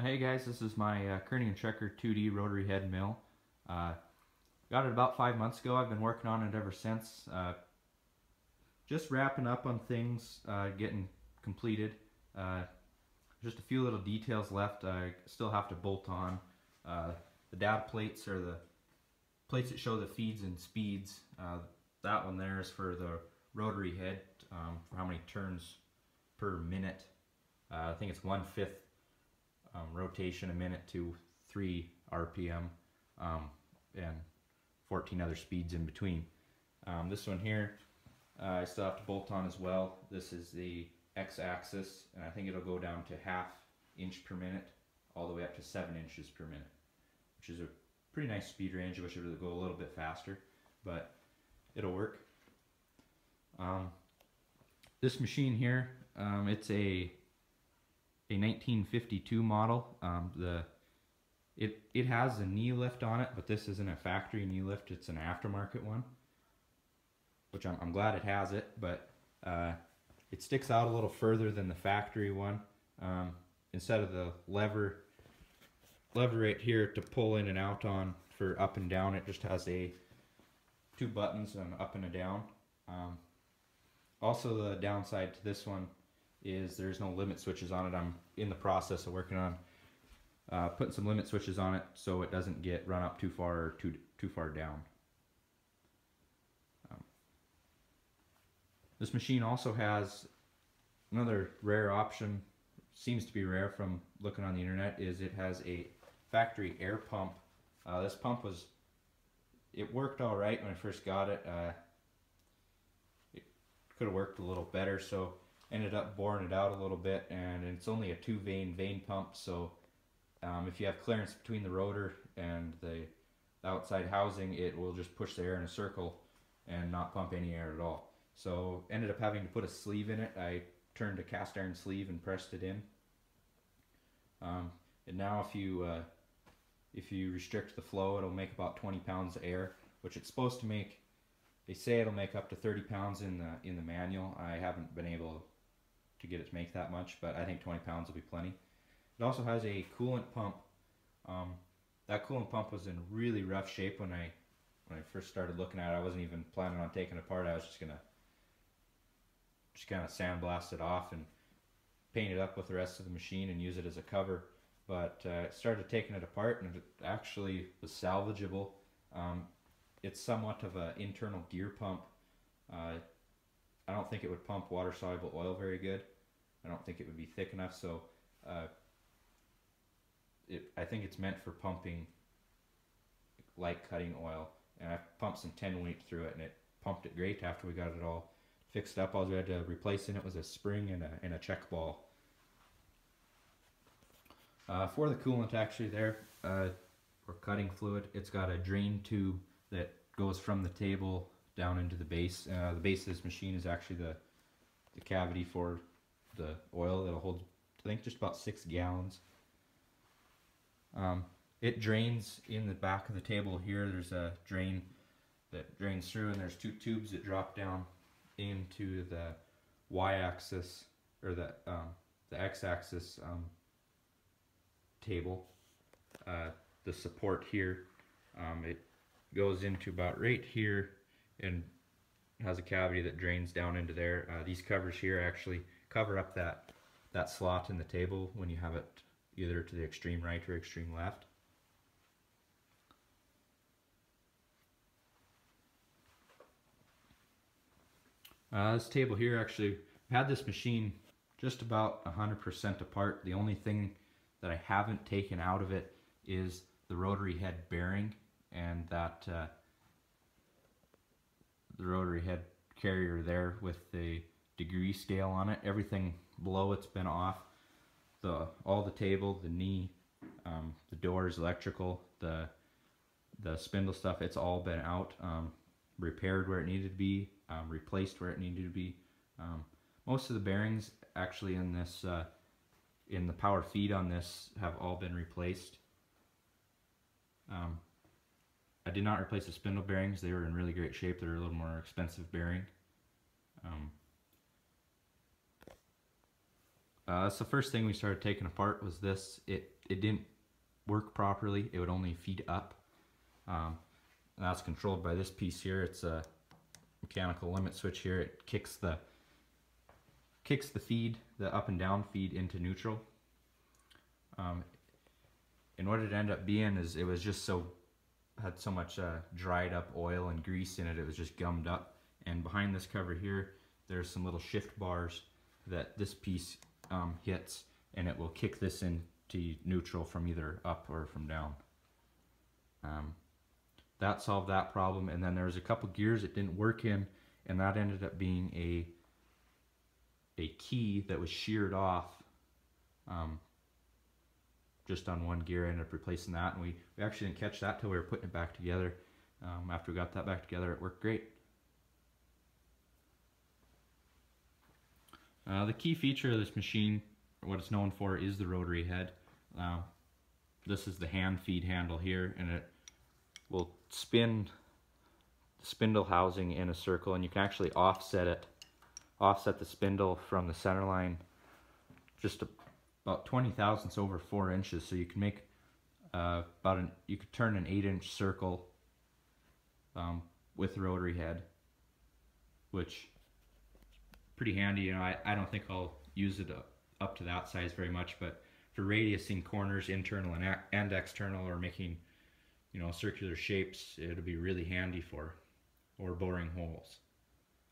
Hey guys, this is my Kearney and Trecker 2D rotary head mill. Got it about 5 months ago. I've been working on it ever since. Just wrapping up on things, getting completed. Just a few little details left. I still have to bolt on. The dab plates are the plates that show the feeds and speeds. That one there is for the rotary head, for how many turns per minute. I think it's 1/5 rotation a minute to 3 RPM, and 14 other speeds in between. This one here, I still have to bolt on as well. This is the X-axis, and I think it'll go down to 1/2 inch per minute all the way up to 7 inches per minute, which is a pretty nice speed range. I wish it would go a little bit faster, but it'll work. This machine here, it's a 1952 model. It has a knee lift on it, but this isn't a factory knee lift, it's an aftermarket one, which I'm glad it has it, but it sticks out a little further than the factory one. Instead of the lever right here to pull in and out on for up and down, it just has two buttons, an up and a down. Also, the downside to this one is there's no limit switches on it. I'm in the process of working on putting some limit switches on it so it doesn't get run up too far or too far down. This machine also has another rare option, seems to be rare from looking on the internet, is it has a factory air pump. This pump worked all right when I first got it. It could have worked a little better, so ended up boring it out a little bit, and it's only a 2-vein pump, so if you have clearance between the rotor and the outside housing, it will just push the air in a circle and not pump any air at all. So ended up having to put a sleeve in it. I turned a cast iron sleeve and pressed it in. And now if you restrict the flow, it'll make about 20 pounds of air, which it's supposed to make. They say it'll make up to 30 pounds in the manual. I haven't been able to get it to make that much, but I think 20 pounds will be plenty. It also has a coolant pump. That coolant pump was in really rough shape when I first started looking at it. I wasn't even planning on taking it apart. I was just gonna kind of sandblast it off and paint it up with the rest of the machine and use it as a cover, but started taking it apart, and it actually was salvageable. It's somewhat of an internal gear pump. I don't think it would pump water-soluble oil very good. I don't think it would be thick enough, so I think it's meant for pumping light cutting oil, and I pumped some 10-weight through it, and it pumped it great. After we got it all fixed up, all we had to replace in it was a spring and a check ball. For the coolant, actually there, or cutting fluid, it's got a drain tube that goes from the table down into the base. The base of this machine is actually the cavity for the oil. It'll hold, I think, just about 6 gallons. It drains in the back of the table here. There's a drain that drains through, and there's 2 tubes that drop down into the y-axis, or the x-axis table, the support here. It goes into about right here and has a cavity that drains down into there. These covers here actually cover up that slot in the table when you have it either to the extreme right or extreme left. This table here, actually, I've had this machine just about 100% apart. The only thing that I haven't taken out of it is the rotary head bearing and that the rotary head carrier there with the degree scale on it. Everything below it's been off. All the table, the knee, the doors, electrical, the spindle stuff, it's all been out. Repaired where it needed to be, replaced where it needed to be. Most of the bearings actually in this, in the power feed on this, have all been replaced. I did not replace the spindle bearings. They were in really great shape. They're a little more expensive bearing. That's the first thing we started taking apart was this. It didn't work properly. It would only feed up. That's controlled by this piece here. It's a mechanical limit switch here. It kicks the feed, the up and down feed, into neutral. And what it ended up being is it was just had so much dried up oil and grease in it, it was just gummed up. And behind this cover here, there's some little shift bars that this piece hits, and it will kick this into neutral from either up or from down. That solved that problem, and then there was a couple gears it didn't work in, and that ended up being a key that was sheared off just on one gear. I ended up replacing that, and we actually didn't catch that till we were putting it back together. After we got that back together, it worked great. The key feature of this machine, what it's known for, is the rotary head. This is the hand feed handle here, and it will spin the spindle housing in a circle, and you can actually offset the spindle from the center line just about 20 thousandths over 4 inches, so you can make you could turn an 8-inch circle with the rotary head, which pretty handy. You know, I don't think I'll use it up to that size very much, but for radiusing corners, internal and external, or making, you know, circular shapes, it'll be really handy for, or boring holes.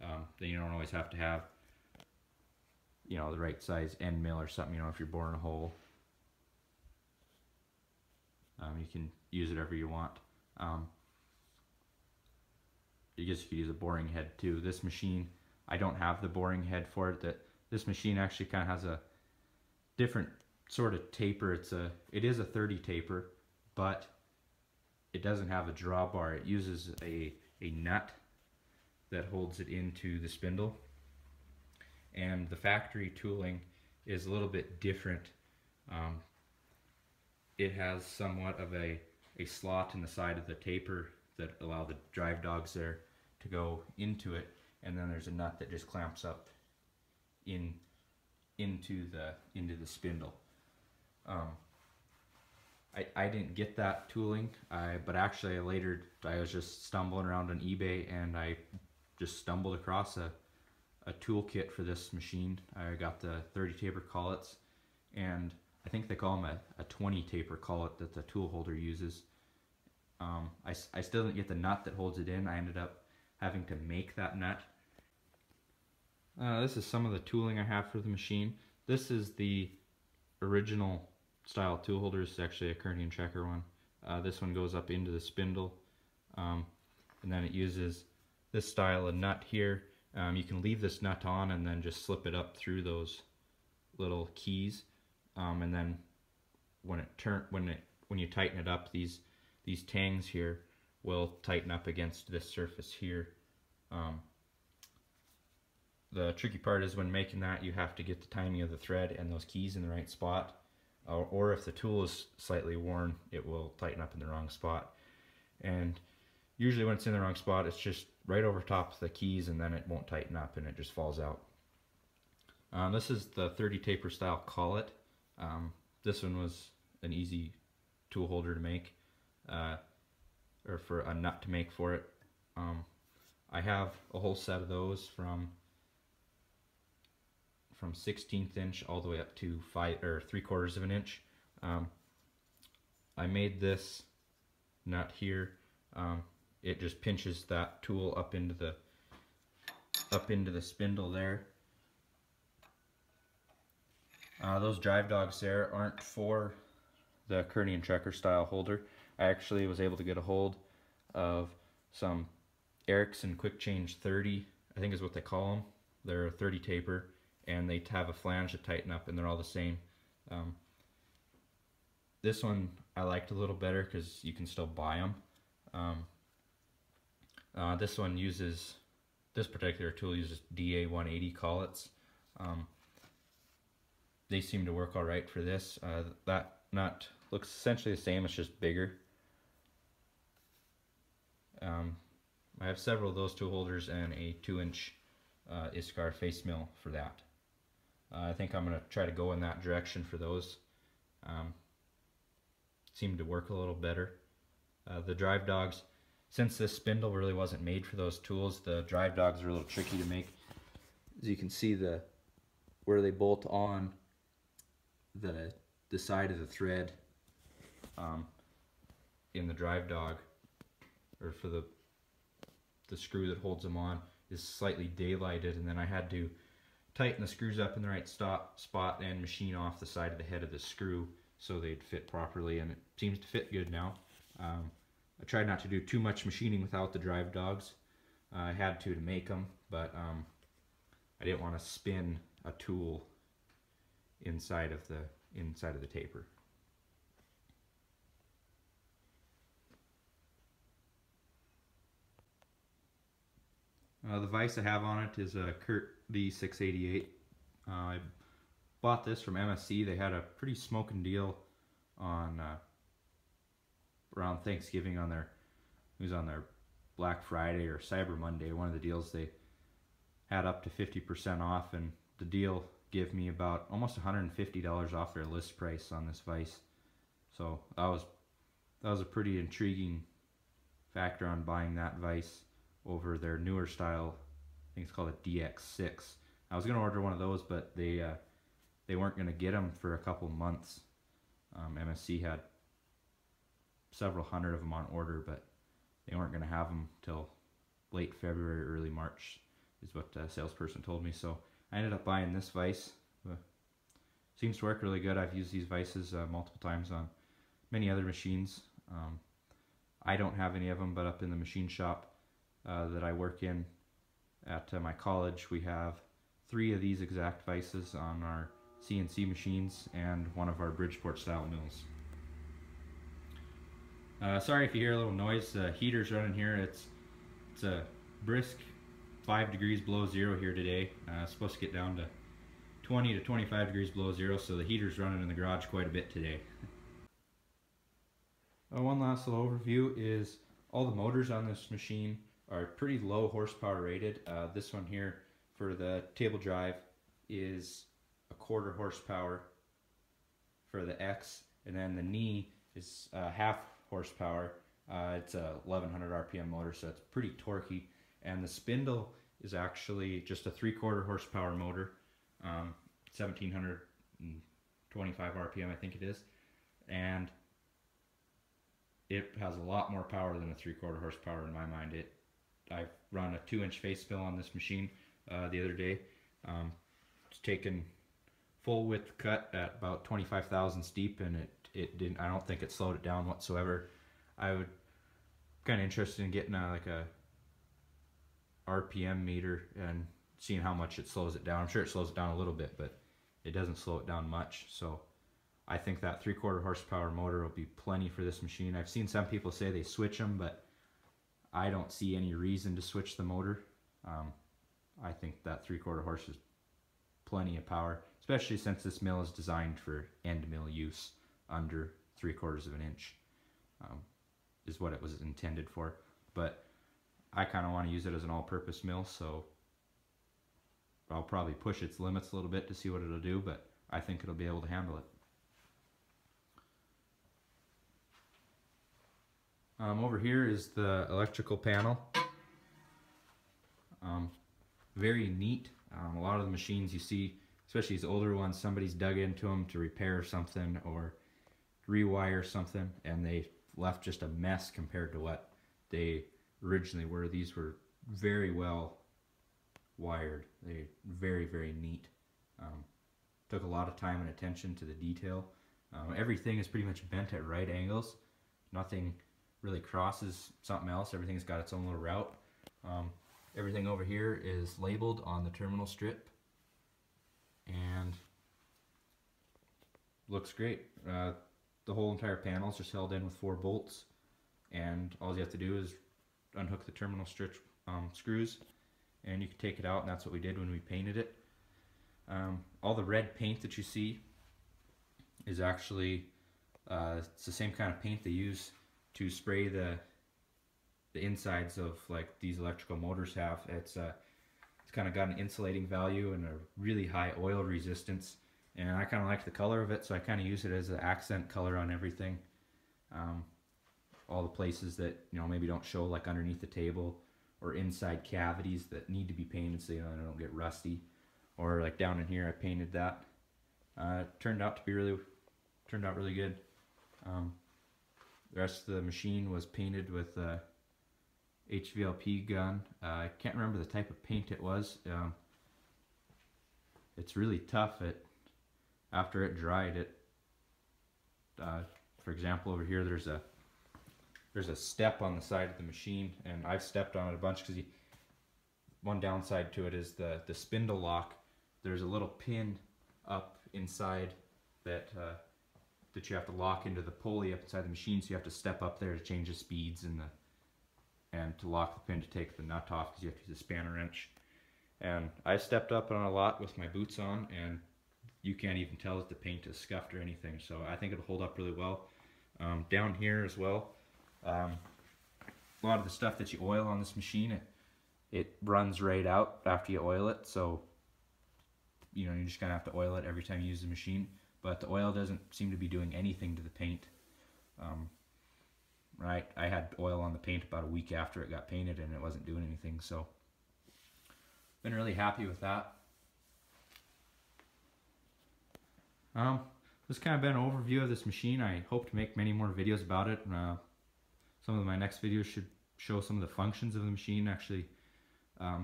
Then you don't always have to have, you know, the right size end mill or something. You know, if you're boring a hole, you can use it wherever you want. I guess you could use a boring head too. This machine, I don't have the boring head for it. This machine actually kind of has a different sort of taper. It is a 30 taper, but it doesn't have a drawbar. It uses a nut that holds it into the spindle, and the factory tooling is a little bit different. It has somewhat of a slot in the side of the taper that allow the drive dogs there to go into it, and then there's a nut that just clamps up into the spindle. I didn't get that tooling, but actually later I was just stumbling around on eBay, and I just stumbled across a tool kit for this machine. I got the 30 taper collets, and I think they call them a 20 taper collet that the tool holder uses. I still didn't get the nut that holds it in. I ended up having to make that nut. This is some of the tooling I have for the machine. This is the original style tool holder. It's actually a Kearney and Trecker one. This one goes up into the spindle, and then it uses this style of nut here. You can leave this nut on and then just slip it up through those little keys, and then when you tighten it up, these tangs here will tighten up against this surface here. The tricky part is when making that, you have to get the timing of the thread and those keys in the right spot. Or if the tool is slightly worn, it will tighten up in the wrong spot. And usually when it's in the wrong spot, it's just right over top of the keys, and then it won't tighten up and it just falls out. This is the 30 taper style collet. This one was an easy tool holder to make, or for a nut to make for it. I have a whole set of those from 16th inch all the way up to 3/4 of an inch. I made this nut here. It just pinches that tool up into the spindle there. Those drive dogs there aren't for the Kearney and Trecker style holder. I actually was able to get a hold of some Erickson Quick Change 30, I think is what they call them. They're a 30 taper, and they have a flange to tighten up, and they're all the same. This one I liked a little better because you can still buy them. This particular tool uses DA180 collets. They seem to work all right for this. That nut looks essentially the same, it's just bigger. I have several of those tool holders and a 2-inch ISCAR face mill for that. I think I'm going to try to go in that direction for those. Seemed to work a little better. The drive dogs, since this spindle really wasn't made for those tools, the drive dogs are a little tricky to make. As you can see, where they bolt on the side of the thread in the drive dog, or for the screw that holds them on, is slightly daylighted, and then I had to tighten the screws up in the right spot and machine off the side of the head of the screw so they'd fit properly, and it seems to fit good now. I tried not to do too much machining without the drive dogs. I had to make them, but I didn't want to spin a tool inside of the taper. The vise I have on it is a Kurt D688. I bought this from MSC. They had a pretty smoking deal on around Thanksgiving on their Black Friday or Cyber Monday. One of the deals, they had up to 50% off, and the deal gave me about almost $150 off their list price on this vise. So that was a pretty intriguing factor on buying that vise over their newer style. I think it's called a DX6. I was going to order one of those, but they weren't going to get them for a couple months. MSC had several hundred of them on order, but they weren't going to have them till late February, early March, is what the salesperson told me. So I ended up buying this vise. Seems to work really good. I've used these vices multiple times on many other machines. I don't have any of them, but up in the machine shop that I work in at my college, we have 3 of these exact vices on our CNC machines and one of our Bridgeport style mills. Sorry if you hear a little noise. The heater's running here. It's a brisk 5 degrees below zero here today. It's supposed to get down to 20 to 25 degrees below zero, so the heater's running in the garage quite a bit today. One last little overview is all the motors on this machine are pretty low horsepower rated. This one here for the table drive is 1/4 horsepower for the X, and then the knee is 1/2 horsepower. It's a 1100 RPM motor, so it's pretty torquey. And the spindle is actually just a 3/4 horsepower motor, 1725 RPM, I think it is. And it has a lot more power than a 3/4 horsepower in my mind. I've run a 2-inch face fill on this machine the other day. It's taken full width cut at about 25 thousandths deep, and it didn't. I don't think it slowed it down whatsoever. I would kind of interested in getting like a RPM meter and seeing how much it slows it down. I'm sure it slows it down a little bit, but it doesn't slow it down much. So I think that 3/4 horsepower motor will be plenty for this machine. I've seen some people say they switch them, but I don't see any reason to switch the motor. I think that 3/4 horse is plenty of power, especially since this mill is designed for end mill use under 3/4 of an inch, is what it was intended for. But I kind of want to use it as an all-purpose mill, so I'll probably push its limits a little bit to see what it'll do, but I think it'll be able to handle it. Over here is the electrical panel. Very neat. A lot of the machines you see, especially these older ones, somebody's dug into them to repair something or rewire something, and they left just a mess compared to what they originally were. These were very well wired. They're very, very neat. Took a lot of time and attention to the detail. Everything is pretty much bent at right angles. Nothing really crosses something else. Everything's got its own little route. Everything over here is labeled on the terminal strip and looks great. The whole entire panel is just held in with 4 bolts, and all you have to do is unhook the terminal strip screws, and you can take it out, and that's what we did when we painted it. All the red paint that you see is actually it's the same kind of paint they use to spray the insides of, like, these electrical motors have. It's It's kind of got an insulating value and a really high oil resistance, and I kind of like the color of it, so I kind of use it as an accent color on everything. All the places that, you know, maybe don't show, like underneath the table or inside cavities that need to be painted so, you know, they don't get rusty, or like down in here I painted that. Turned out really good. The rest of the machine was painted with a HVLP gun. I can't remember the type of paint it was. It's really tough. After it dried, for example, over here there's a step on the side of the machine, and I've stepped on it a bunch because one downside to it is the spindle lock. There's a little pin up inside that you have to lock into the pulley up inside the machine, so you have to step up there to change the speeds and to lock the pin to take the nut off, because you have to use a spanner wrench. And I stepped up on a lot with my boots on, and you can't even tell that the paint is scuffed or anything, so I think it'll hold up really well. Down here as well, a lot of the stuff that you oil on this machine, it runs right out after you oil it, so you know, you're just gonna have to oil it every time you use the machine. But the oil doesn't seem to be doing anything to the paint. Right, I had oil on the paint about a week after it got painted, and it wasn't doing anything, so been really happy with that. This has kind of been an overview of this machine. I hope to make many more videos about it. Some of my next videos should show some of the functions of the machine, actually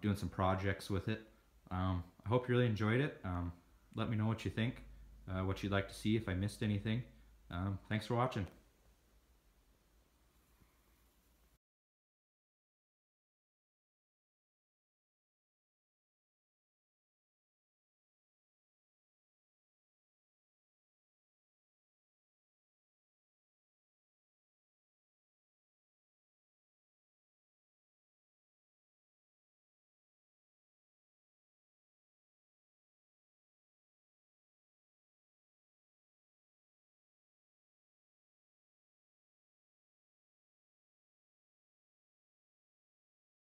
doing some projects with it. I hope you really enjoyed it. Let me know what you think. What you'd like to see, if I missed anything. Thanks for watching.